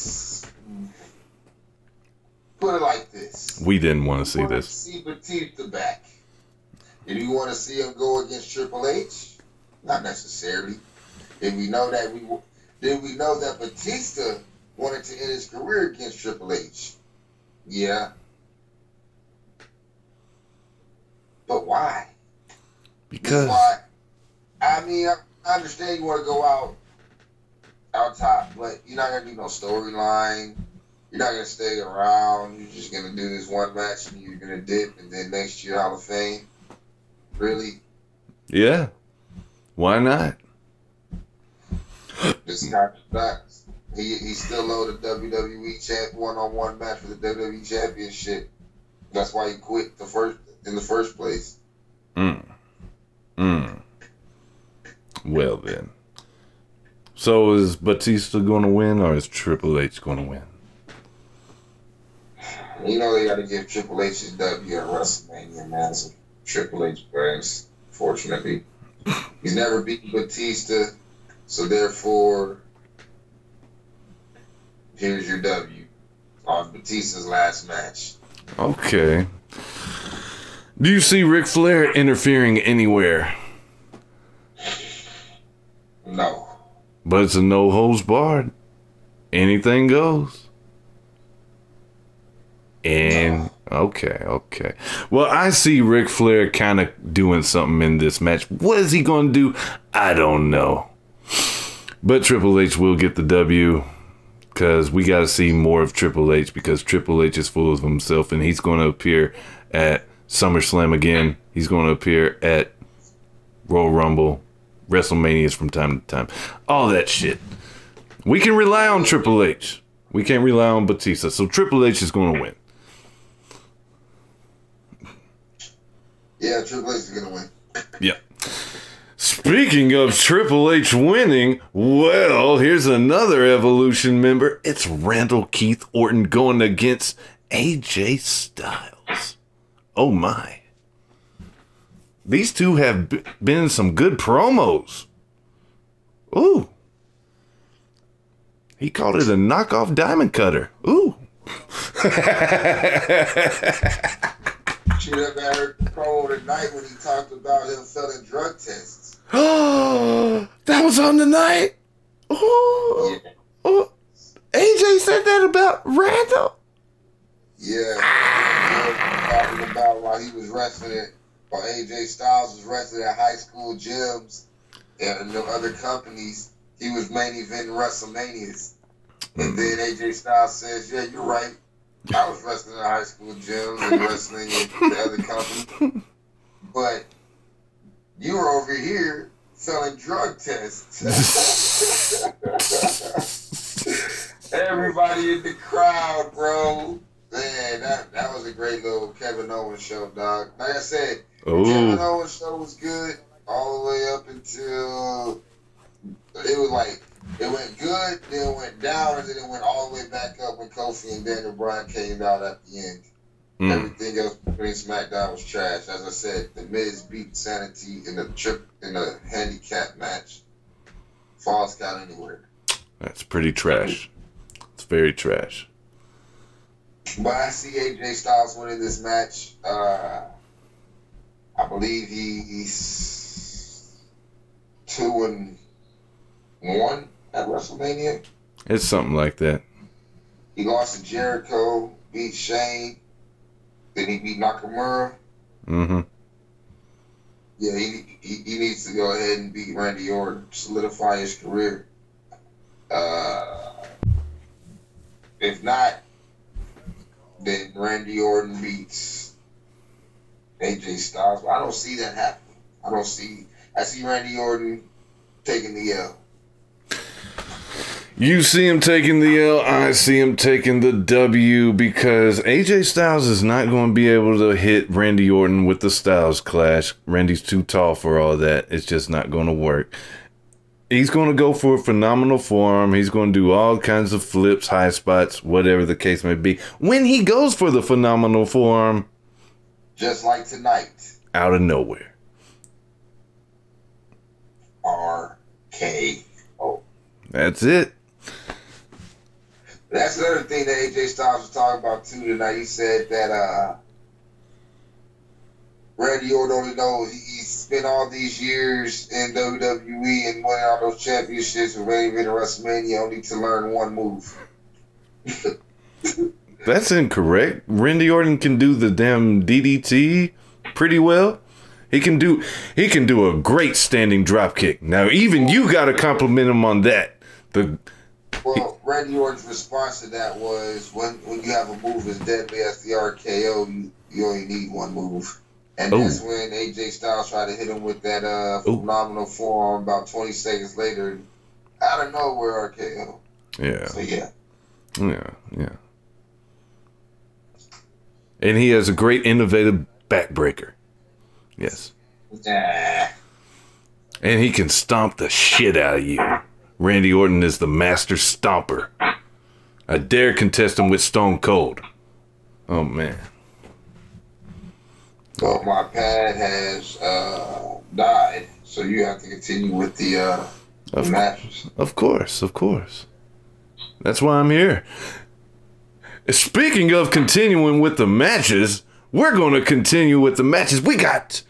put it like this. We didn't want to see this. See Batista back. If you want to see him go against Triple H, not necessarily. Did we know that we did we know that Batista wanted to end his career against Triple H? Yeah, but why? Because why, I mean, I, I understand you want to go out. Out top, but you're not gonna do no storyline. You're not gonna stay around. You're just gonna do this one match, and you're gonna dip, and then next year Hall of Fame. Really? Yeah. Why not? This guy, he he still owed the W W E champ one-on-one match for the W W E championship. That's why he quit the first in the first place. Hmm. Hmm. Well then. So is Batista going to win, or is Triple H going to win? You know they got to give Triple H his W at WrestleMania, man. So Triple H wins, fortunately. He's never beaten Batista, so therefore, here's your W on Batista's last match. Okay. Do you see Ric Flair interfering anywhere? No. But it's a no holds barred. Anything goes. And no. okay, okay. Well, I see Ric Flair kind of doing something in this match. What is he going to do? I don't know. But Triple H will get the W, because we got to see more of Triple H, because Triple H is full of himself, and he's going to appear at SummerSlam again. He's going to appear at Royal Rumble, WrestleManias from time to time. All that shit. We can rely on Triple H. We can't rely on Batista. So Triple H is going to win. Yeah, Triple H is going to win. Yeah. Speaking of Triple H winning, well, here's another Evolution member. It's Randall Keith Orton going against A J Styles. Oh, my. These two have been in some good promos. Ooh. He called it a knockoff diamond cutter. Ooh. Shoot up at her promo tonight when he talked about him selling drug tests. Oh, that was on the night. Oh, yeah. Oh, A J said that about Randall. Yeah, ah. He was talking about while he was wrestling, while A J Styles was wrestling at high school gyms and other companies, he was main eventing WrestleManias, and then A J Styles says, "Yeah, you're right. I was wrestling in high school gyms and wrestling in the other company. But you were over here selling drug tests." Everybody in the crowd, bro. Man, that, that was a great little Kevin Owens show, dog. Like I said, ooh. Kevin Owens show was good all the way up until it was like, it went good, then it went down, and then it went all the way back up when Kofi and Daniel Bryan came out at the end. Mm. Everything else between SmackDown was trash. As I said, The Miz beat Sanity in a trip in a handicap match. Falls count anywhere. That's pretty trash. It's very trash. But I see A J Styles winning this match. Uh, I believe he, he's two and one at WrestleMania. It's something like that. He lost to Jericho, beat Shane, then he beat Nakamura. Mm-hmm. Yeah, he, he he needs to go ahead and beat Randy Orton, solidify his career. Uh, if not, then Randy Orton beats A J Styles. I don't see that happening. I don't see. I see Randy Orton taking the L. You see him taking the L, I see him taking the W, because A J Styles is not going to be able to hit Randy Orton with the Styles Clash. Randy's too tall for all that. It's just not going to work. He's going to go for a phenomenal forearm. He's going to do all kinds of flips, high spots, whatever the case may be. When he goes for the phenomenal forearm, just like tonight, out of nowhere. R K O. That's it. That's another thing that A J Styles was talking about too tonight. He said that uh, Randy Orton only knows he, he spent all these years in W W E and won all those championships and ran into WrestleMania only to learn one move. That's incorrect. Randy Orton can do the damn D D T pretty well. He can do he can do a great standing drop kick. Now even you gotta compliment him on that. The Well, Randy Orton's response to that was, when when you have a move as deadly as the R K O, you, you only need one move. And ooh, that's when A J Styles tried to hit him with that uh, phenomenal forearm about twenty seconds later. Out of nowhere, R K O. Yeah. So, yeah. Yeah, yeah. And he has a great innovative backbreaker. Yes. Nah. And he can stomp the shit out of you. Randy Orton is the master stomper. I dare contest him with Stone Cold. Oh, man. Well, my pad has uh, died, so you have to continue with the, uh, the matches. Of course, of course. That's why I'm here. Speaking of continuing with the matches, we're going to continue with the matches. We got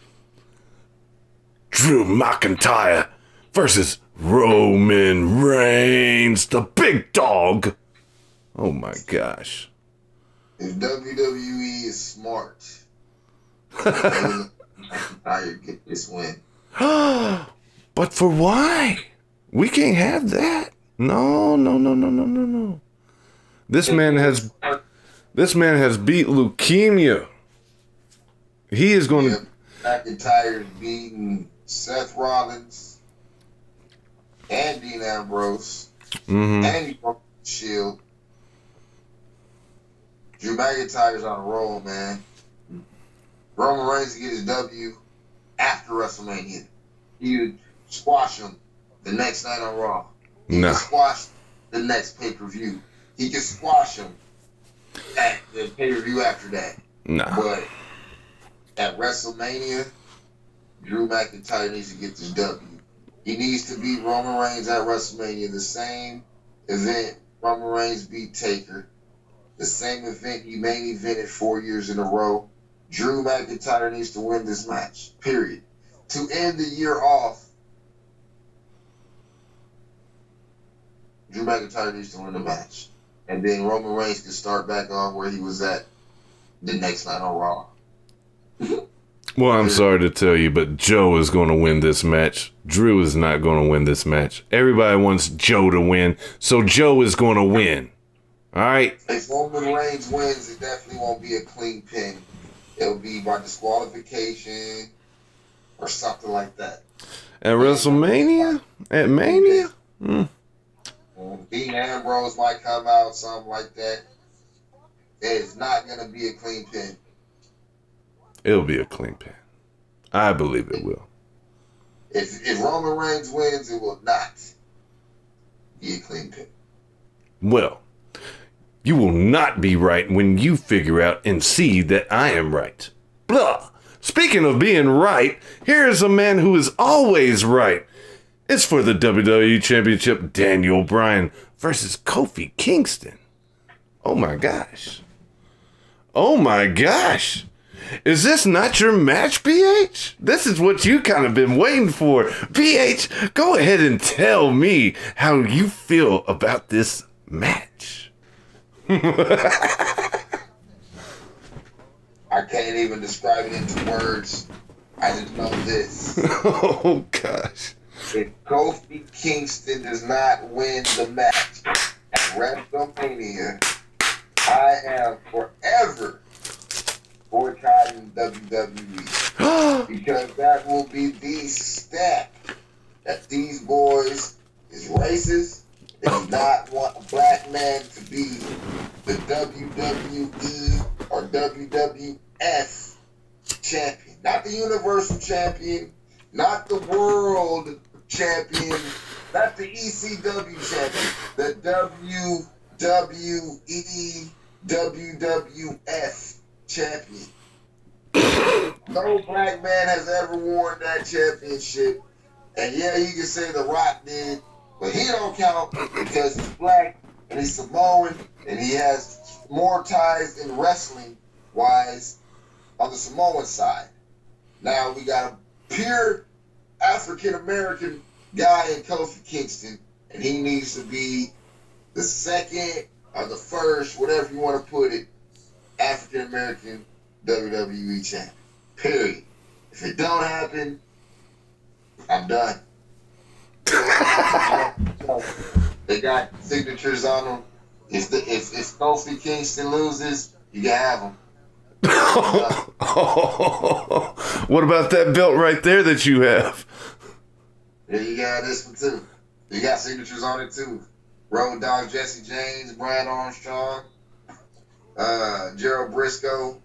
Drew McIntyre versus Roman Reigns, the big dog. Oh my gosh. If W W E is smart, I get this win. But for why? We can't have that. No, no, no, no, no, no, no. This man has, this man has beat leukemia. He is going to. McIntyre beating Seth Rollins and Dean Ambrose mm-hmm. and Shield. Drew McIntyre's on a roll, man. Roman Reigns to get his W after WrestleMania. He would squash him the next night on Raw. He no. could squash the next pay-per-view. He could squash him at the pay-per-view after that. No. But at WrestleMania, Drew McIntyre needs to get this W. He needs to beat Roman Reigns at WrestleMania, the same event Roman Reigns beat Taker, the same event he main evented four years in a row. Drew McIntyre needs to win this match, period. To end the year off, Drew McIntyre needs to win the match. And then Roman Reigns can start back on where he was at the next night on Raw. Well, I'm sorry to tell you, but Joe is going to win this match. Drew is not going to win this match. Everybody wants Joe to win, so Joe is going to win. All right? If Roman Reigns wins, it definitely won't be a clean pin. It'll be by disqualification or something like that. At WrestleMania? At Mania? Mm. Dean Ambrose might come out, something like that. It's not going to be a clean pin. It'll be a clean pin. I believe it will. If, if Roman Reigns wins, it will not be a clean pin. Well, you will not be right when you figure out and see that I am right. Blah. Speaking of being right, here is a man who is always right. It's for the W W E Championship, Daniel Bryan versus Kofi Kingston. Oh my gosh. Oh my gosh. Is this not your match, B H? This is what you kind of been waiting for. B H, go ahead and tell me how you feel about this match. I can't even describe it into words. I just know this. Oh, gosh. If Kofi Kingston does not win the match at WrestleMania, I am forever boycotting W W E, because that will be the step that these boys is racist. They do not want a black man to be the W W E or W W F champion. Not the universal champion, not the world champion, not the E C W champion, the W W E, W W F champion. No black man has ever worn that championship. And yeah, you can say The Rock did, but he don't count because he's black and he's Samoan and he has more ties in wrestling wise on the Samoan side. Now we got a pure African American guy in Kofi Kingston, and he needs to be the second or the first, whatever you want to put it, African American W W E champion. Period. If it don't happen, I'm done. They got signatures on them. If the if if Kofi Kingston loses, you gotta have them. What about that belt right there that you have? Yeah, you got this one too. You got signatures on it too. Road Dogg, Jesse James, Brian Armstrong, Uh, Gerald Briscoe.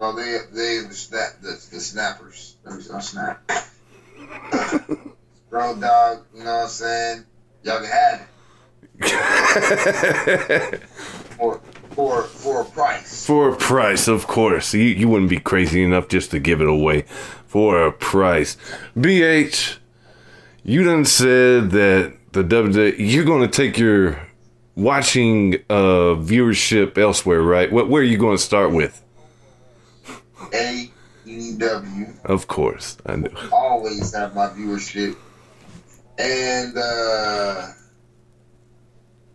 Oh, they they the snap the, the snappers. I'm snap. Road Dog, you know what I'm saying? Y'all can have it for for for a price. For a price, of course. You you wouldn't be crazy enough just to give it away for a price. B H, you done said that the W W E, you're gonna take your watching uh, viewership elsewhere, right? What, where are you going to start with? A E W. Of course, I know. Always have my viewership and uh,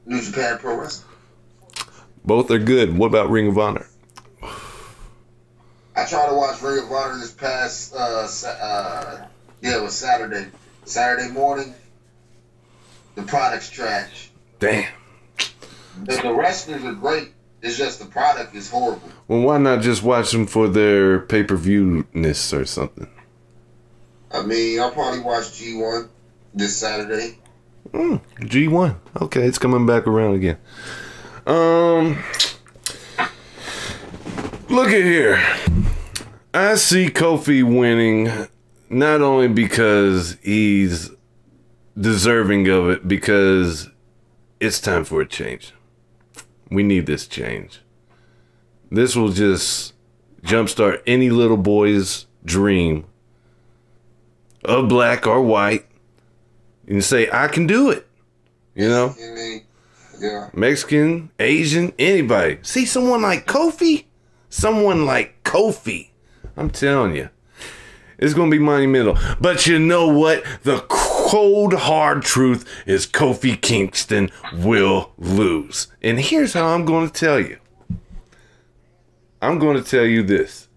New Japan Pro Wrestling. Both are good. What about Ring of Honor? I tried to watch Ring of Honor this past, uh, uh, yeah, it was Saturday. Saturday morning. The product's trash. Damn. The, the wrestlers are great. It's just the product is horrible. Well, why not just watch them for their pay-per-viewness or something? I mean, I'll probably watch G one this Saturday. Mm, G one. Okay, it's coming back around again. Um, look at here. I see Kofi winning not only because he's deserving of it, because it's time for a change. We need this change. This will just jumpstart any little boy's dream of black or white and say, I can do it. You know? Yeah. Mexican, Asian, anybody. See someone like Kofi? Someone like Kofi. I'm telling you. It's going to be monumental. But you know what? The cold, hard truth is Kofi Kingston will lose. And here's how I'm going to tell you. I'm going to tell you this.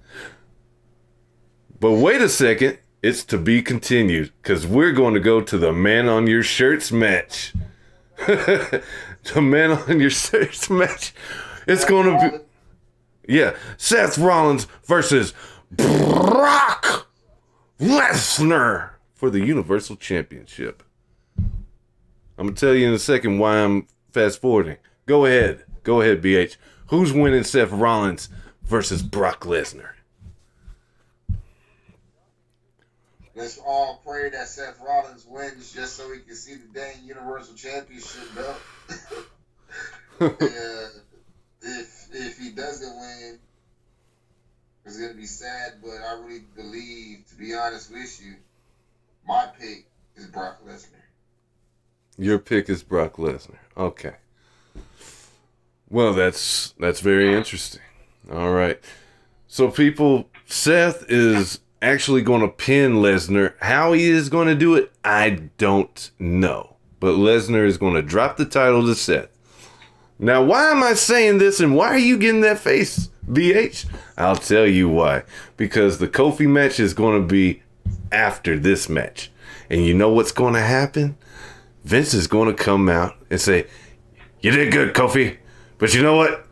But wait a second. It's to be continued. Because we're going to go to the man on your shirts match. The man on your shirts match. It's going to be... Yeah. Seth Rollins versus Brock Lesnar for the Universal Championship. I'm going to tell you in a second why I'm fast forwarding. Go ahead. Go ahead, B H. Who's winning Seth Rollins versus Brock Lesnar? Let's all pray that Seth Rollins wins just so he can see the dang Universal Championship belt. Yeah, if if he doesn't win, it's gonna be sad. But I really believe, to be honest with you, my pick is Brock Lesnar. Your pick is Brock Lesnar. Okay. Well, that's that's very interesting. All right. So, people, Seth is actually going to pin Lesnar. How he is going to do it, I don't know. But Lesnar is going to drop the title to Seth. Now, why am I saying this and why are you getting that face, B H? I'll tell you why. Because the Kofi match is going to be after this match. And you know what's going to happen? Vince is going to come out and say, you did good, Kofi. But you know what?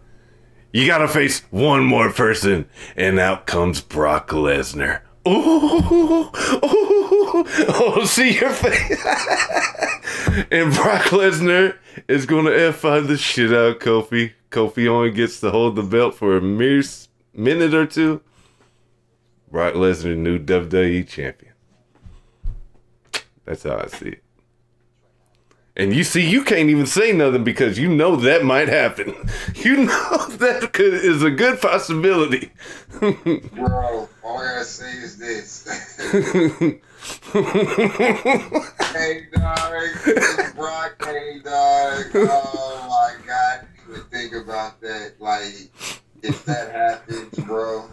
You got to face one more person. And out comes Brock Lesnar. Ooh, ooh, oh, see your face. And Brock Lesnar is going to F five the shit out of Kofi. Kofi only gets to hold the belt for a mere minute or two. Brock Lesnar, new W W E champion. That's how I see it. And you see, you can't even say nothing because you know that might happen. You know that could, is a good possibility. Bro, all I gotta say is this. Hey, dog. It's Brock. Hey, dog. Oh, my God. You would think about that. Like, if that happens, bro.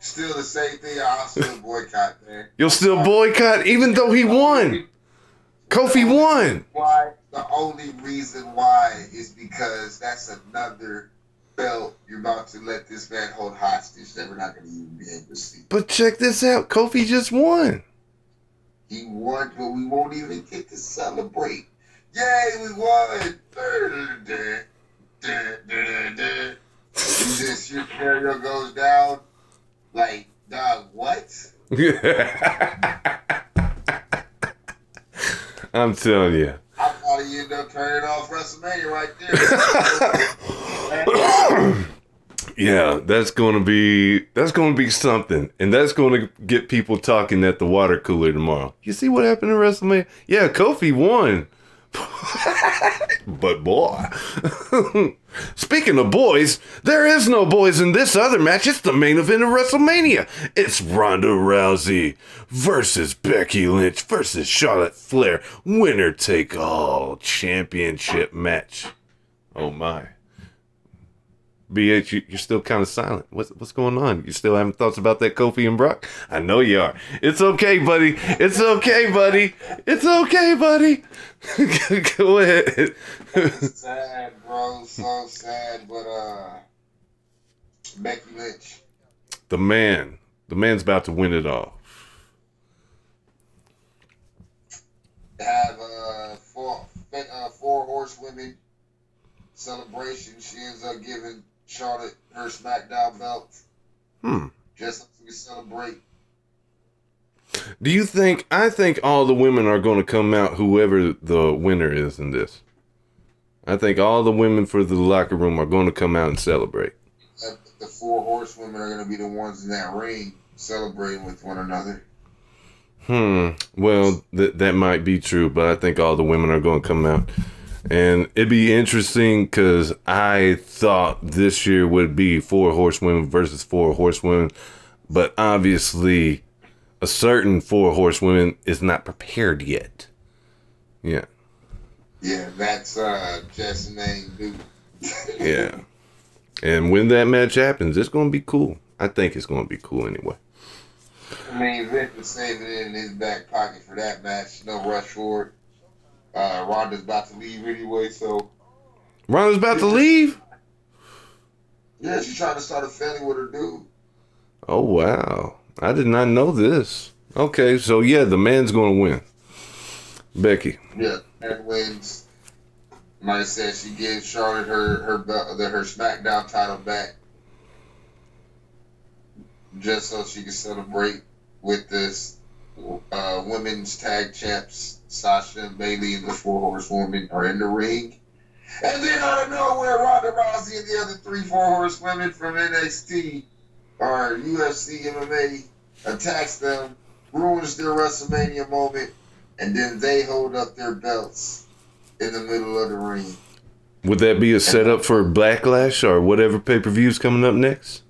Still the same thing. I'll still boycott, man. You'll still boycott, even though he won. Kofi won. Why? The only reason why is because that's another belt you're about to let this man hold hostage that we're not going to even be able to see. But check this out. Kofi just won. He won, but we won't even get to celebrate. Yay, we won. And this your carrier goes down. Like, dog, what? I'm telling you. I probably end up turning off WrestleMania right there. Yeah, that's gonna be that's gonna be something, and that's gonna get people talking at the water cooler tomorrow. You see what happened to WrestleMania? Yeah, Kofi won. But boy, speaking of boys, there is no boys in this other match. It's the main event of WrestleMania. It's Ronda Rousey versus Becky Lynch versus Charlotte Flair. Winner take all championship match. Oh my. B H, you, you're still kind of silent. What's, what's going on? You still having thoughts about that Kofi and Brock? I know you are. It's okay, buddy. It's okay, buddy. It's okay, buddy. Go ahead. It's sad, bro. It's so sad. But, uh, Becky Lynch. The man. The man's about to win it all. Have uh, four, uh, four horsewomen celebration. She ends up giving Charlotte her SmackDown belt. Hmm. Just to celebrate. Do you think, I think all the women are going to come out, whoever the winner is in this. I think all the women for the locker room are going to come out and celebrate. The four horsewomen are going to be the ones in that ring celebrating with one another. Hmm. Well, th that might be true, but I think all the women are going to come out. And it'd be interesting because I thought this year would be four horsewomen versus four horsewomen. But obviously, a certain four horsewomen is not prepared yet. Yeah. Yeah, that's uh, just a name, dude. Yeah. And when that match happens, it's going to be cool. I think it's going to be cool anyway. I mean, Vince was saving it in his back pocket for that match. No rush for it. Uh, Ronda's about to leave anyway, so... Ronda's about to leave? Yeah, she's trying to start a family with her dude. Oh, wow. I did not know this. Okay, so yeah, the man's going to win. Becky. Yeah, that wins. Like I said, she gives Charlotte her, her, belt, her SmackDown title back. Just so she can celebrate with this uh, women's tag champs, Sasha and Bayley and the four horsewomen are in the ring. And then out of nowhere, Ronda Rousey and the other three four horsewomen from N X T or U F C M M A attacks them, ruins their WrestleMania moment, and then they hold up their belts in the middle of the ring. Would that be a setup for Backlash or whatever pay-per-view's coming up next?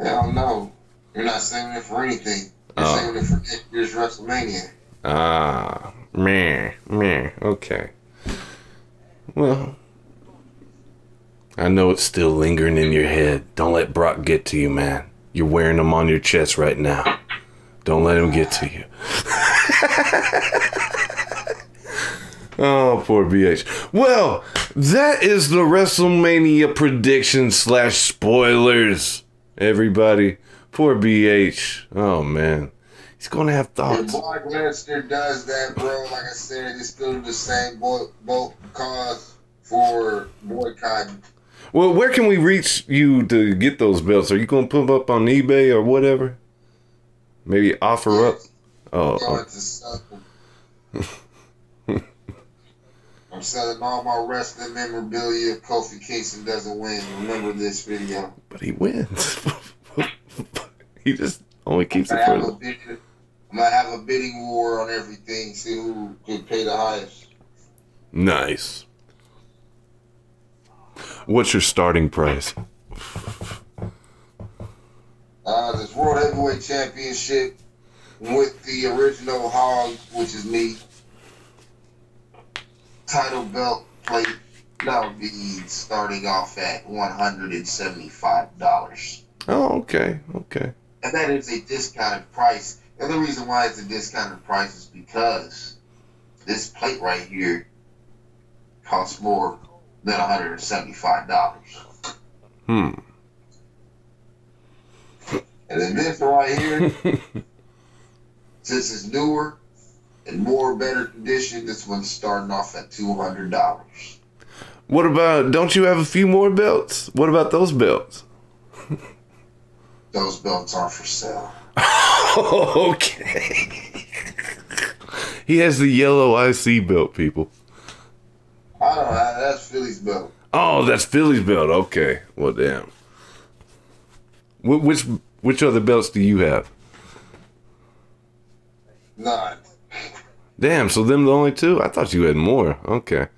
Hell no. You're not saving it for anything. You're oh. saving it for next year's WrestleMania. Ah, man, man. Okay. Well, I know it's still lingering in your head. Don't let Brock get to you, man. You're wearing him on your chest right now. Don't let him get to you. Oh, poor B H. Well, that is the WrestleMania prediction slash spoilers. Everybody, poor B H. Oh man, he's gonna have thoughts. If Brock Lesnar does that, bro, like I said, it's still the same boat, boat cause for boycotting. Well, where can we reach you to get those belts? Are you gonna put them up on eBay or whatever? Maybe offer yeah. up. Oh, oh. I'm, selling. I'm selling all my wrestling memorabilia. Kofi Kingston doesn't win. Remember this video. But he wins. He just only keeps it for him. I'm going to have a bidding war on everything. See who can pay the highest. Nice. What's your starting price? Uh, this World Heavyweight Championship with the original hog, which is me. Title belt plate. That would be starting off at one hundred and seventy-five dollars. Oh, okay, okay. And that is a discounted price. And the reason why it's a discounted price is because this plate right here costs more than one hundred and seventy-five dollars. Hmm. And then this right here, since it's newer and more better condition, this one's starting off at two hundred dollars. What about, don't you have a few more belts? What about those belts? Those belts aren't for sale. Okay. He has the yellow I C belt, people. I don't know. That's Philly's belt. Oh, that's Philly's belt. Okay. Well, damn. Which, which other belts do you have? None. Damn, so them the only two? I thought you had more. Okay.